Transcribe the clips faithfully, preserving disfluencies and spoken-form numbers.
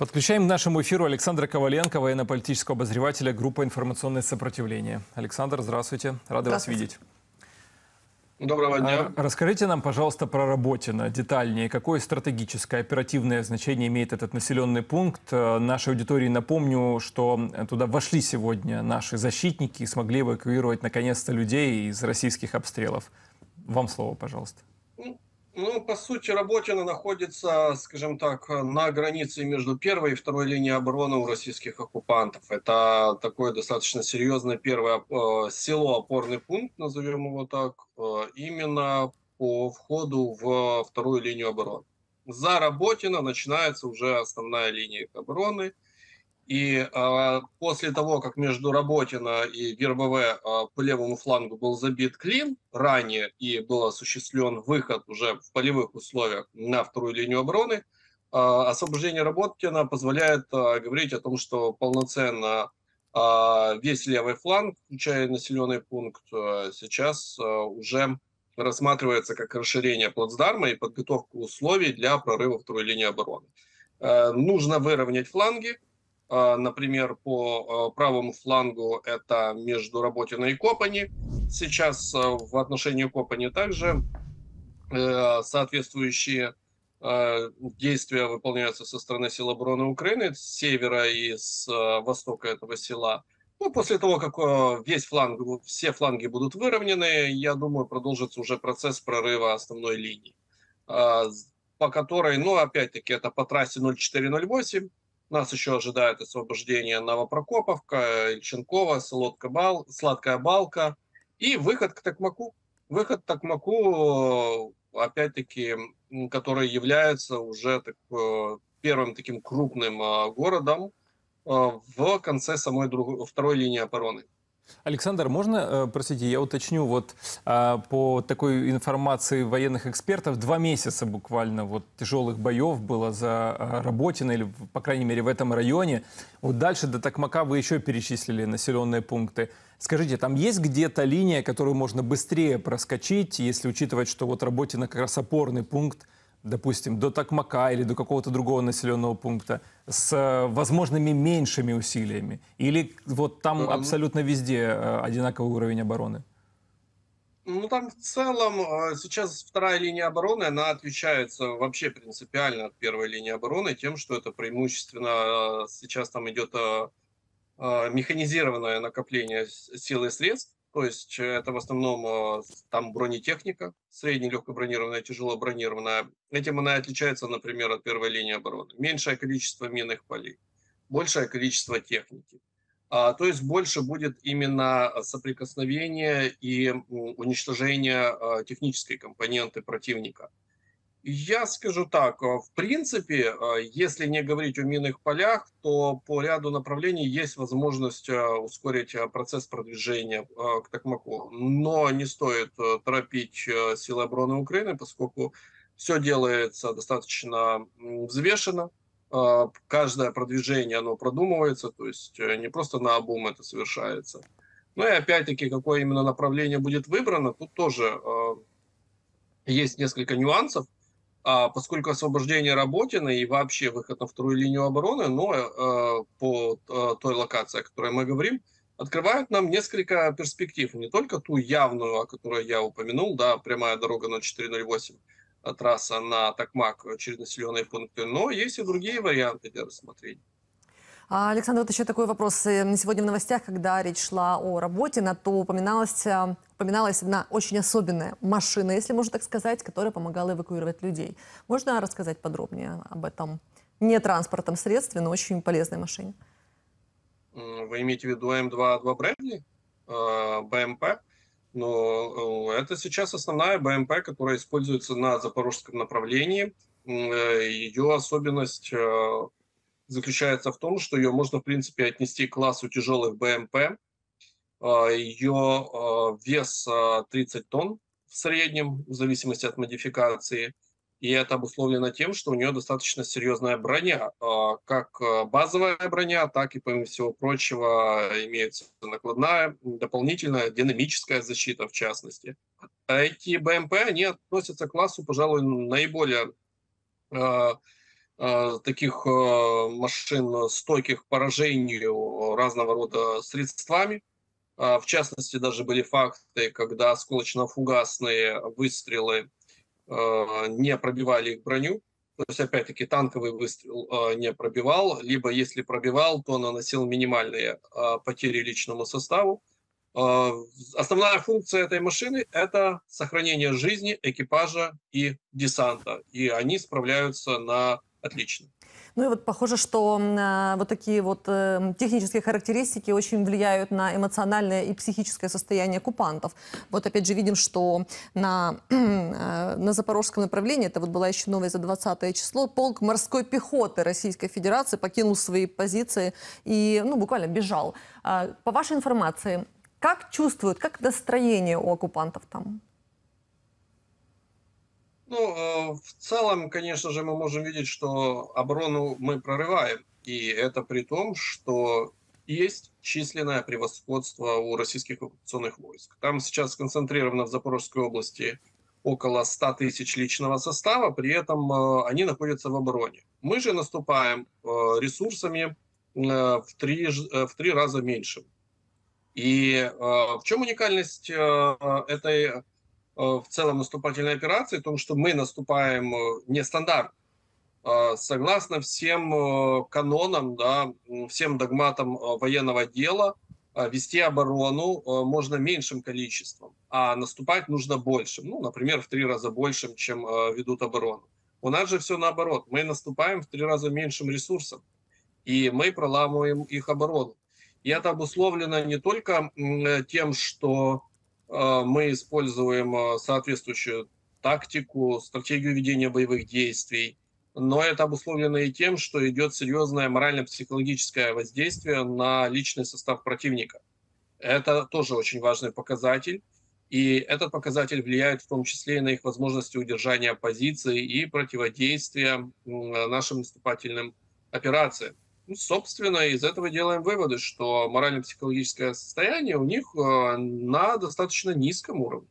Подключаем к нашему эфиру Александра Коваленко, военно-политического обозревателя группы «Информационное сопротивление». Александр, здравствуйте. Рады здравствуйте. вас видеть. Доброго дня. А расскажите нам, пожалуйста, про Работино детальнее. Какое стратегическое, оперативное значение имеет этот населенный пункт? Нашей аудитории напомню, что туда вошли сегодня наши защитники и смогли эвакуировать, наконец-то, людей из российских обстрелов. Вам слово, пожалуйста. Ну, по сути, Работино находится, скажем так, на границе между первой и второй линией обороны у российских оккупантов. Это такое достаточно серьезное первое э, село, опорный пункт, назовем его так, э, именно по входу в вторую линию обороны. За Работино начинается уже основная линия обороны. И э, после того, как между Работино и Вербове э, по левому флангу был забит клин ранее и был осуществлен выход уже в полевых условиях на вторую линию обороны, э, освобождение Работино позволяет э, говорить о том, что полноценно э, весь левый фланг, включая населенный пункт, э, сейчас э, уже рассматривается как расширение плацдарма и подготовка условий для прорыва второй линии обороны. Э, нужно выровнять фланги. Например, по правому флангу это между Работино и Копани. Сейчас в отношении Копани также соответствующие действия выполняются со стороны сил обороны Украины, с севера и с востока этого села. Ну, после того, как весь фланг, все фланги будут выровнены, я думаю, продолжится уже процесс прорыва основной линии, по которой, ну, опять-таки, это по трассе ноль четыре ноль восемь. Нас еще ожидает освобождение Новопрокоповка, Ильченкова, бал, Сладкая Балка и выход к Токмаку. Выход к Токмаку, опять-таки, который является уже так, первым таким крупным городом в конце самой друг... второй линии обороны. Александр, можно, простите, я уточню, вот по такой информации военных экспертов, два месяца буквально вот тяжелых боев было за Работино, или, по крайней мере, в этом районе. Вот дальше до Токмака вы еще перечислили населенные пункты. Скажите, там есть где-то линия, которую можно быстрее проскочить, если учитывать, что вот Работино как раз опорный пункт, допустим, до Токмака или до какого-то другого населенного пункта с возможными меньшими усилиями? Или вот там mm-hmm. абсолютно везде одинаковый уровень обороны? Ну, там в целом сейчас вторая линия обороны, она отличается вообще принципиально от первой линии обороны тем, что это преимущественно сейчас там идет механизированное накопление сил и средств. То есть это в основном там бронетехника, средне- легко бронированная, тяжело бронированная. Этим она отличается, например, от первой линии обороны. Меньшее количество минных полей, большее количество техники. А, то есть больше будет именно соприкосновение и уничтожение а, технической компоненты противника. Я скажу так, в принципе, если не говорить о минных полях, то по ряду направлений есть возможность ускорить процесс продвижения к Токмаку. Но не стоит торопить силы обороны Украины, поскольку все делается достаточно взвешенно. Каждое продвижение, оно продумывается, то есть не просто наобум это совершается. Ну и опять-таки, какое именно направление будет выбрано, тут тоже есть несколько нюансов. Поскольку освобождение Работино и вообще выход на вторую линию обороны, но по той локации, о которой мы говорим, открывают нам несколько перспектив. Не только ту явную, о которой я упомянул, да, прямая дорога ноль четыре ноль восемь, трасса на Токмак через населенные пункты, но есть и другие варианты для рассмотрения. Александр, вот еще такой вопрос. Сегодня в новостях, когда речь шла о Работино, то упоминалась, упоминалась одна очень особенная машина, если можно так сказать, которая помогала эвакуировать людей. Можно рассказать подробнее об этом не транспортном средстве, но очень полезной машине? Вы имеете в виду М два А два Брэдли, БМП? Но это сейчас основная БМП, которая используется на запорожском направлении. Ее особенность заключается в том, что ее можно, в принципе, отнести к классу тяжелых БМП. Ее вес тридцать тонн в среднем, в зависимости от модификации. И это обусловлено тем, что у нее достаточно серьезная броня. Как базовая броня, так и, помимо всего прочего, имеется накладная, дополнительная, динамическая защита, в частности. Эти БМП, они относятся к классу, пожалуй, наиболее таких машин, стойких к поражению разного рода средствами. В частности, даже были факты, когда осколочно-фугасные выстрелы не пробивали их броню. То есть, опять-таки, танковый выстрел не пробивал, либо если пробивал, то наносил минимальные потери личному составу. Основная функция этой машины – это сохранение жизни экипажа и десанта. И они справляются на отлично. Ну и вот похоже, что э, вот такие вот э, технические характеристики очень влияют на эмоциональное и психическое состояние оккупантов. Вот опять же видим, что на, э, на Запорожском направлении, это вот была еще новость за двадцатое число, полк морской пехоты Российской Федерации покинул свои позиции и ну, буквально бежал. Э, по вашей информации, как чувствуют, как настроение у оккупантов там? Ну, в целом, конечно же, мы можем видеть, что оборону мы прорываем. И это при том, что есть численное превосходство у российских оккупационных войск. Там сейчас сконцентрировано в Запорожской области около ста тысяч личного состава, при этом они находятся в обороне. Мы же наступаем ресурсами в три, в три раза меньше. И в чем уникальность этой в целом наступательной операции, в том, что мы наступаем нестандартно, согласно всем канонам, да, всем догматам военного дела, вести оборону можно меньшим количеством, а наступать нужно большим, ну, например, в три раза большим, чем ведут оборону. У нас же все наоборот, мы наступаем в три раза меньшим ресурсом, и мы проламываем их оборону. И это обусловлено не только тем, что мы используем соответствующую тактику, стратегию ведения боевых действий. Но это обусловлено и тем, что идет серьезное морально-психологическое воздействие на личный состав противника. Это тоже очень важный показатель. И этот показатель влияет в том числе и на их возможности удержания позиций и противодействия нашим наступательным операциям. Ну, собственно, из этого делаем выводы, что морально-психологическое состояние у них на достаточно низком уровне.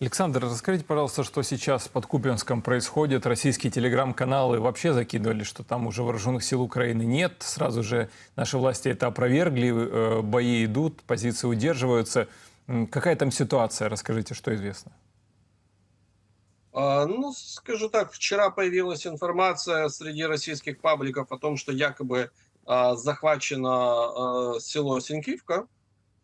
Александр, расскажите, пожалуйста, что сейчас под Купинском происходит. Российские телеграм-каналы вообще закидывали, что там уже вооруженных сил Украины нет. Сразу же наши власти это опровергли, бои идут, позиции удерживаются. Какая там ситуация? Расскажите, что известно. Ну, скажу так, вчера появилась информация среди российских пабликов о том, что якобы а, захвачено а, село Синьковка,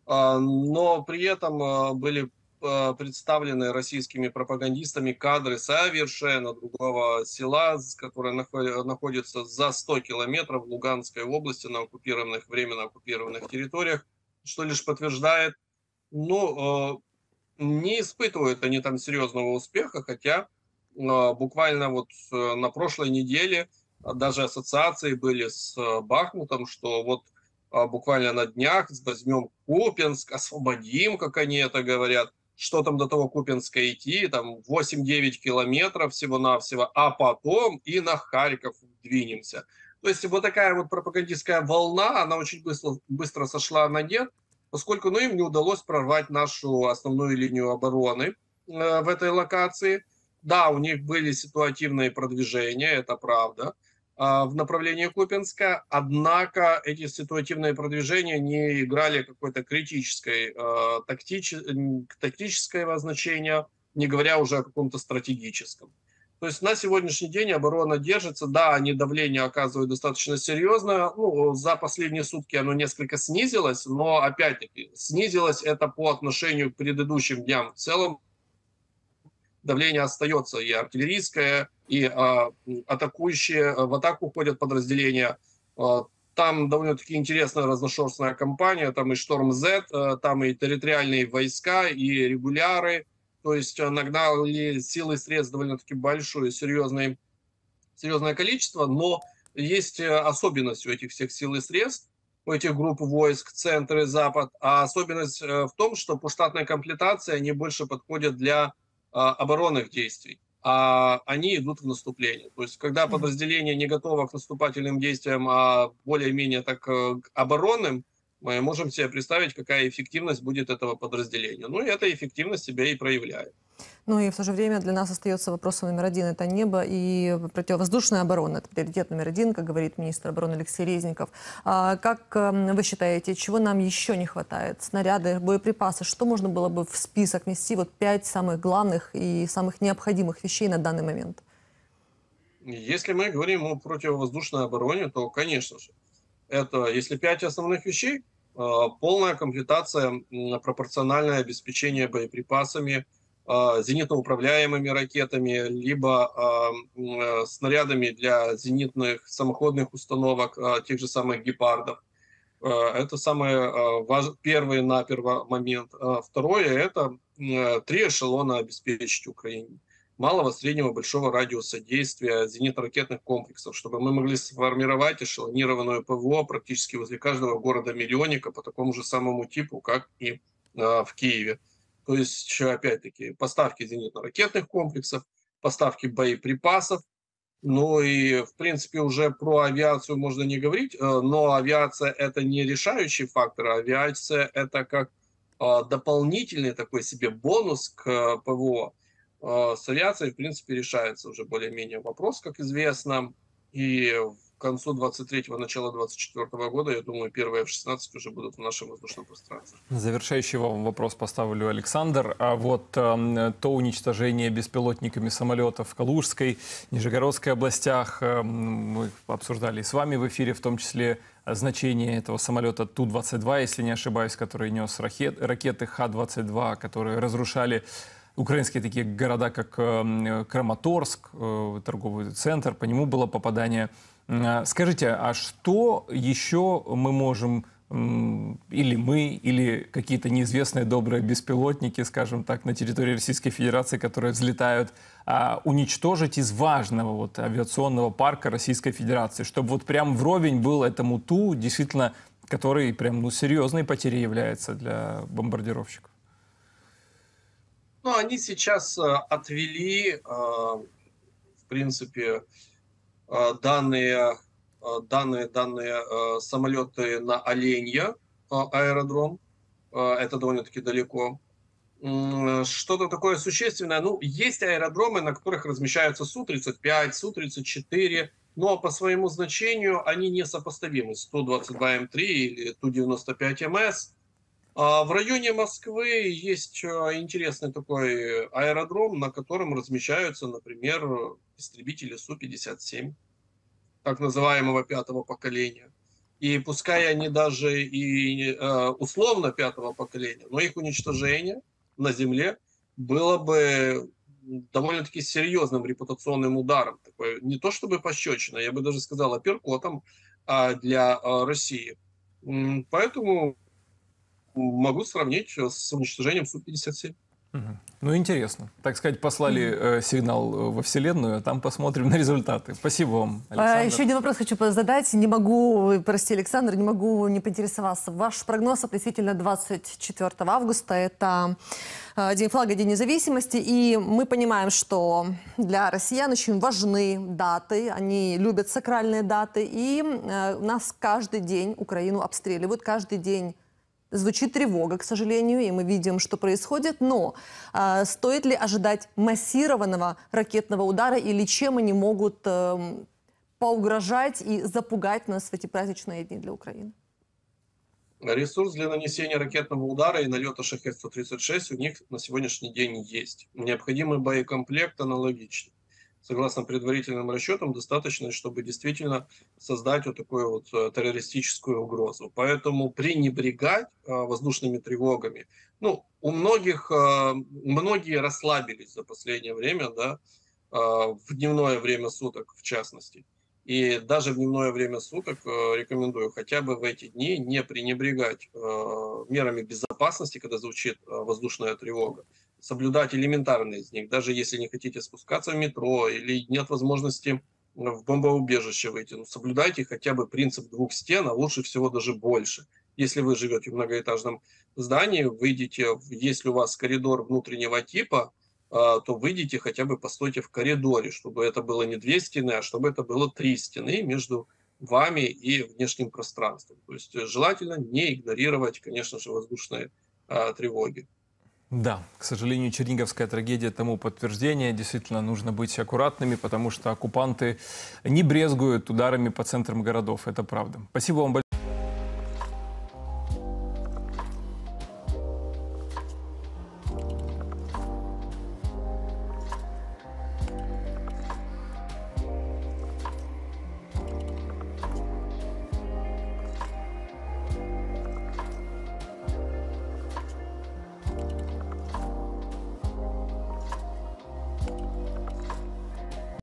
а, но при этом а, были а, представлены российскими пропагандистами кадры совершенно другого села, которое нахо- находится за сто километров в Луганской области на оккупированных, временно оккупированных территориях, что лишь подтверждает, ну... А, не испытывают они там серьезного успеха, хотя э, буквально вот на прошлой неделе даже ассоциации были с Бахмутом, что вот э, буквально на днях возьмем Купинск, освободим, как они это говорят, что там до того Купинска идти, там восемь-девять километров всего-навсего, а потом и на Харьков двинемся. То есть вот такая вот пропагандистская волна, она очень быстро, быстро сошла на нет, поскольку ну, им не удалось прорвать нашу основную линию обороны э, в этой локации. Да, у них были ситуативные продвижения, это правда, э, в направлении Купинска, однако эти ситуативные продвижения не играли какой-то критической, э, тактич... тактического значения, не говоря уже о каком-то стратегическом. То есть на сегодняшний день оборона держится, да, они давление оказывают достаточно серьезное, ну, за последние сутки оно несколько снизилось, но опять-таки снизилось это по отношению к предыдущим дням. В целом давление остается и артиллерийское, и а, атакующие, в атаку ходят подразделения. Там довольно-таки интересная разношерстная кампания, там и Шторм-Зет, там и территориальные войска, и регуляры. То есть нагнали силы и средств довольно-таки большое, серьезное, серьезное количество, но есть особенность у этих всех сил и средств, у этих групп войск, центр и запад, а особенность в том, что по штатной комплектации они больше подходят для а, оборонных действий, а они идут в наступление. То есть когда подразделение не готово к наступательным действиям, а более-менее так к оборонным, мы можем себе представить, какая эффективность будет этого подразделения. Ну и эта эффективность себя и проявляет. Ну и в то же время для нас остается вопросом номер один – это небо и противовоздушная оборона. Это приоритет номер один, как говорит министр обороны Алексей Резников. А как вы считаете, чего нам еще не хватает? Снаряды, боеприпасы? Что можно было бы в список внести? Вот пять самых главных и самых необходимых вещей на данный момент. Если мы говорим о противовоздушной обороне, то, конечно же, это, если пять основных вещей, полная комплектация, пропорциональное обеспечение боеприпасами, зенитно-управляемыми ракетами, либо снарядами для зенитных самоходных установок, тех же самых «Гепардов». Это самый важный, первый наперво момент. Второе – это три эшелона обеспечить Украине. Малого, среднего, большого радиуса действия зенитно-ракетных комплексов, чтобы мы могли сформировать эшелонированную ПВО практически возле каждого города-миллионника по такому же самому типу, как и э, в Киеве. То есть, опять-таки, поставки зенитно-ракетных комплексов, поставки боеприпасов. Ну и, в принципе, уже про авиацию можно не говорить, э, но авиация – это не решающий фактор, авиация – это как э, дополнительный такой себе бонус к э, ПВО. С авиацией, в принципе, решается уже более-менее вопрос, как известно. И к концу двадцать третьего, начала двадцать четвёртого года, я думаю, первые эф шестнадцать уже будут в нашем воздушном пространстве. Завершающий вам вопрос поставлю, Александр. А вот э, то уничтожение беспилотниками самолетов в Калужской, Нижегородской областях, э, мы обсуждали с вами в эфире, в том числе значение этого самолета Ту двадцать два, если не ошибаюсь, который нес ракет, ракеты Х двадцать два, которые разрушали украинские такие города, как Краматорск, торговый центр, по нему было попадание. Скажите, а что еще мы можем, или мы, или какие-то неизвестные добрые беспилотники, скажем так, на территории Российской Федерации, которые взлетают, уничтожить из важного вот авиационного парка Российской Федерации, чтобы вот прям вровень был этому Ту, действительно, который прям ну, серьезной потерей является для бомбардировщиков? Ну, они сейчас отвели, в принципе, данные, данные, данные самолеты на Оленья аэродром. Это довольно-таки далеко. Что-то такое существенное. Ну, есть аэродромы, на которых размещаются Су тридцать пять, Су тридцать четыре, но по своему значению они несопоставимы с Ту двадцать два М три или Ту девяносто пять М С. В районе Москвы есть интересный такой аэродром, на котором размещаются, например, истребители Су пятьдесят семь, так называемого пятого поколения. И пускай они даже и условно пятого поколения, но их уничтожение на земле было бы довольно-таки серьезным репутационным ударом. Такой, не то чтобы пощечина, я бы даже сказал, апперкотом для России. Поэтому могу сравнить с уничтожением Су пятьдесят семь. Угу. Ну, интересно. Так сказать, послали э, сигнал во Вселенную, а там посмотрим на результаты. Спасибо вам, Александр. А, еще один вопрос хочу задать. Не могу, прости, Александр, не могу не поинтересоваться. Ваш прогноз относительно двадцать четвёртого августа. Это День флага, День независимости. И мы понимаем, что для россиян очень важны даты. Они любят сакральные даты. И э, у нас каждый день Украину обстреливают, каждый день звучит тревога, к сожалению, и мы видим, что происходит. Но э, стоит ли ожидать массированного ракетного удара или чем они могут э, поугрожать и запугать нас в эти праздничные дни для Украины? Ресурс для нанесения ракетного удара и налета Шахед сто тридцать шесть у них на сегодняшний день есть. Необходимый боекомплект аналогичный. Согласно предварительным расчетам, достаточно, чтобы действительно создать вот такую вот террористическую угрозу. Поэтому пренебрегать воздушными тревогами. Ну, у многих, многие расслабились за последнее время, да, в дневное время суток в частности. И даже в дневное время суток рекомендую хотя бы в эти дни не пренебрегать мерами безопасности, когда звучит воздушная тревога. Соблюдать элементарные из них, даже если не хотите спускаться в метро или нет возможности в бомбоубежище выйти. Ну, соблюдайте хотя бы принцип двух стен, а лучше всего даже больше. Если вы живете в многоэтажном здании, выйдите, если у вас коридор внутреннего типа, то выйдите хотя бы, постойте в коридоре, чтобы это было не две стены, а чтобы это было три стены между вами и внешним пространством. То есть желательно не игнорировать, конечно же, воздушные а, тревоги. Да, к сожалению, черниговская трагедия тому подтверждение. Действительно, нужно быть аккуратными, потому что оккупанты не брезгуют ударами по центрам городов. Это правда. Спасибо вам большое.